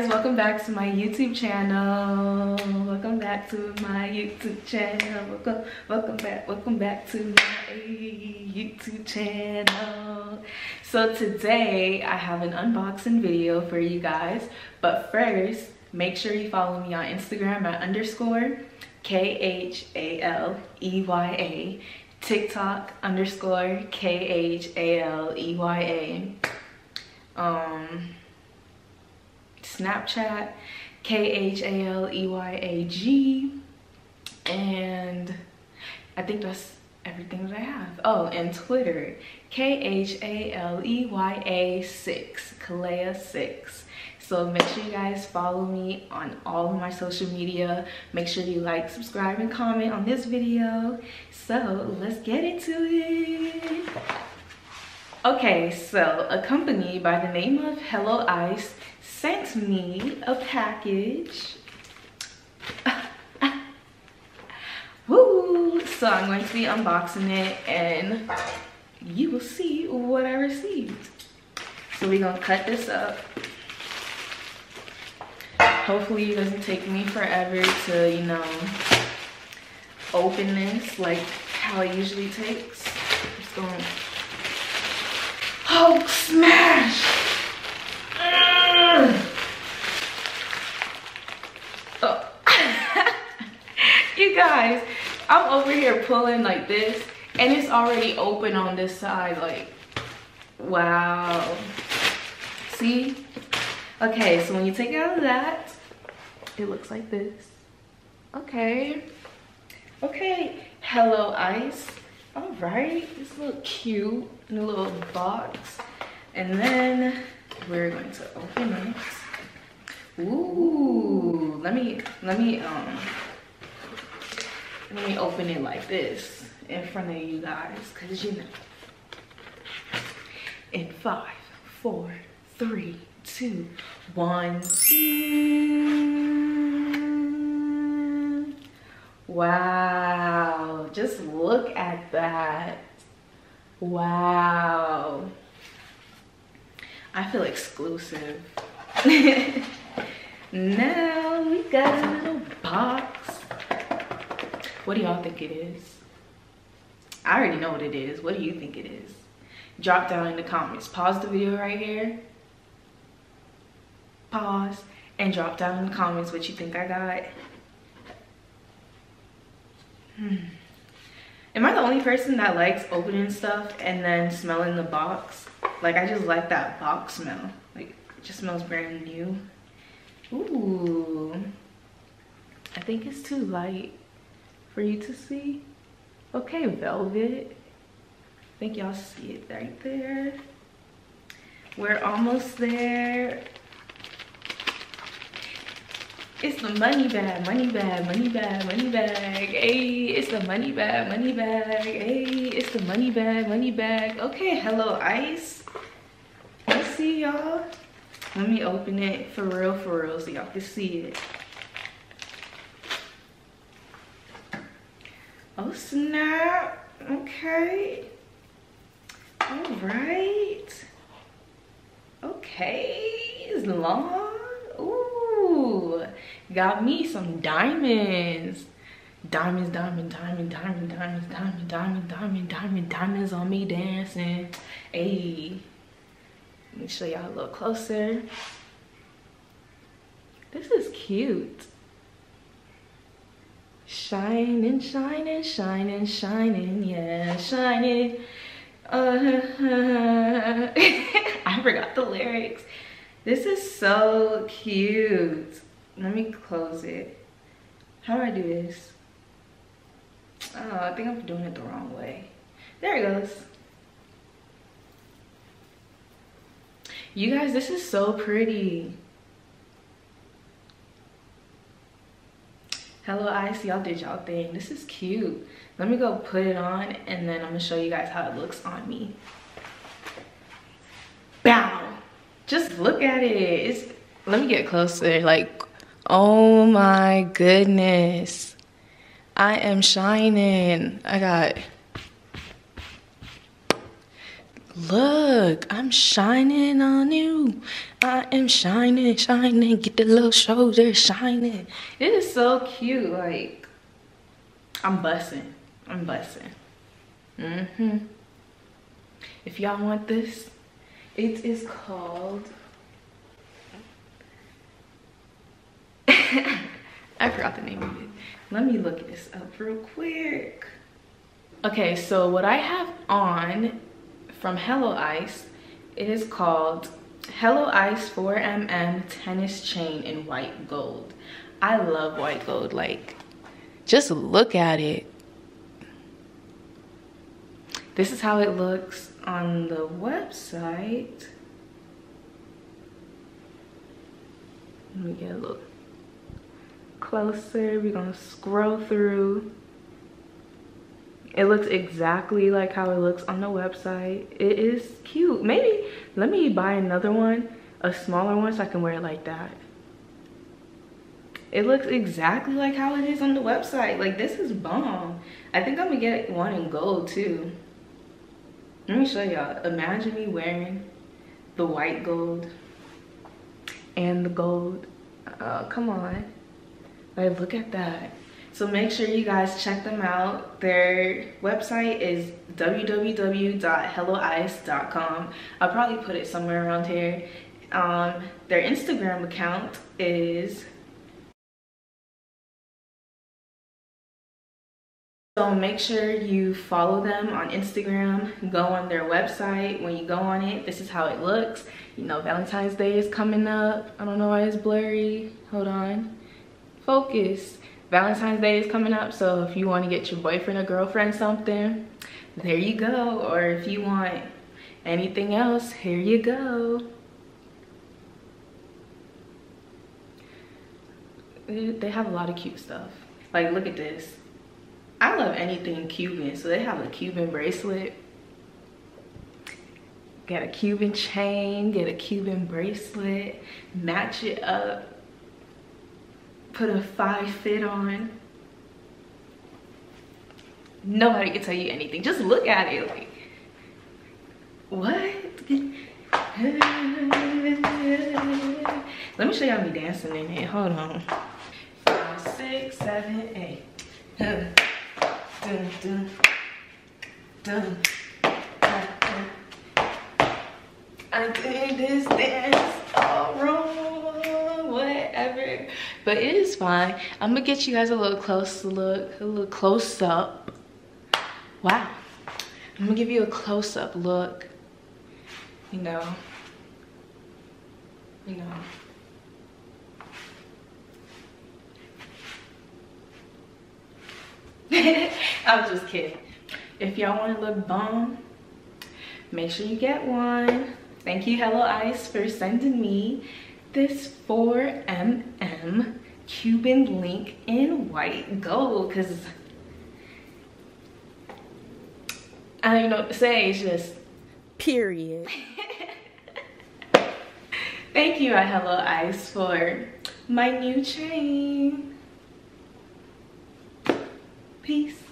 guys, welcome back to my YouTube channel. Welcome back to my YouTube channel. So today I have an unboxing video for you guys, but first make sure you follow me on Instagram at _khaleya, TikTok _khaleya, Snapchat khaleyaG, and I think that's everything that I have. Oh, and Twitter khaleya6, Kaleya6. So make sure you guys follow me on all of my social media. Make sure you like, subscribe, and comment on this video. So let's get into it. Okay, so a company by the name of Helloice sent me a package. Woo! So I'm going to be unboxing it and you will see what I received. So we're gonna cut this up. Hopefully it doesn't take me forever to, you know, open this like how it usually takes. I'm just gonna Hulk smash! Oh. You guys, I'm over here pulling like this and it's already open on this side, like, wow. See? Okay, so when you take it out of that, it looks like this. Okay. Okay, Helloice. All right, this looks cute in a little box. And then we're going to open it. Ooh, let me open it like this in front of you guys, cause you know. In 5, 4, 3, 2, 1. Wow, just look at that. Wow. I feel exclusive. Now we got a little box. What do y'all think it is? I already know what it is. What do you think it is? Drop down in the comments. Pause the video right here. Pause and drop down in the comments what you think I got. Am I the only person that likes opening stuff and then smelling the box? Like, I just like that box smell. Like, it just smells brand new. Ooh. I think it's too light for you to see. Okay, velvet. I think y'all see it right there. We're almost there. It's the money bag, money bag, money bag, money bag. Hey, it's the money bag, money bag. Hey, it's the money bag, money bag. Okay, Helloice. Let's see, y'all. Let me open it for real, so y'all can see it. Oh, snap. Okay. All right. Okay, it's long. Got me some diamonds. Diamonds, diamond, diamond, diamond, diamonds, diamond, diamond, diamond, diamond, diamonds on me dancing. Hey, let me show y'all a little closer. This is cute. Shining, shining, shining, shining, yeah, shining. I forgot the lyrics. This is so cute. Let me close it. How do I do this? Oh, I think I'm doing it the wrong way. There it goes. You guys, this is so pretty. Helloice, y'all did y'all thing. This is cute. Let me go put it on and then I'm gonna show you guys how it looks on me. Bow. Just look at it. It's, let me get closer, like, oh my goodness, I am shining. I got Look, I'm shining on you. I am shining, shining. Get the little shoulders shining. It is so cute. Like, I'm busting. I'm busting. Mm-hmm. If y'all want this, it is called... I forgot the name of it. Let me look this up real quick. Okay, so what I have on from Helloice, it is called Helloice 4mm Tennis Chain in White Gold. I love white gold. Like, just look at it. This is how it looks on the website. Let me get a look closer. We're gonna scroll through. It looks exactly like how it looks on the website. It is cute. Maybe let me buy another one, a smaller one, so I can wear it like that. It looks exactly like how it is on the website. Like, this is bomb. I think I'm gonna get one in gold too. Let me show y'all. Imagine me wearing the white gold and the gold. Come on. Like, look at that. So make sure you guys check them out. Their website is www.helloice.com. I'll probably put it somewhere around here. Their Instagram account is... So make sure you follow them on Instagram. Go on their website. When you go on it, this is how it looks. You know, Valentine's Day is coming up. I don't know why it's blurry. Hold on. Focus. Valentine's Day is coming up, so if you want to get your boyfriend or girlfriend something, there you go. Or if you want anything else, here you go. They have a lot of cute stuff. Like, look at this. I love anything Cuban, so they have a Cuban bracelet. Get a Cuban chain, get a Cuban bracelet, match it up. Put a 5 fit on. Nobody can tell you anything. Just look at it. Like, what? Let me show y'all me dancing in here. Hold on. 5, 6, 7, 8. Dun, dun, dun, dun, dun, dun. I did this dance all wrong. Whatever, but it is fine. I'm gonna get you guys a little close look, a little close up. Wow, I'm gonna give you a close up look. You know, I'm just kidding. If y'all want to look bomb, make sure you get one. Thank you, Helloice, for sending me this 4mm Cuban link in white gold, because I don't even know what to say. It's just period. Thank you, Helloice, for my new chain. Peace.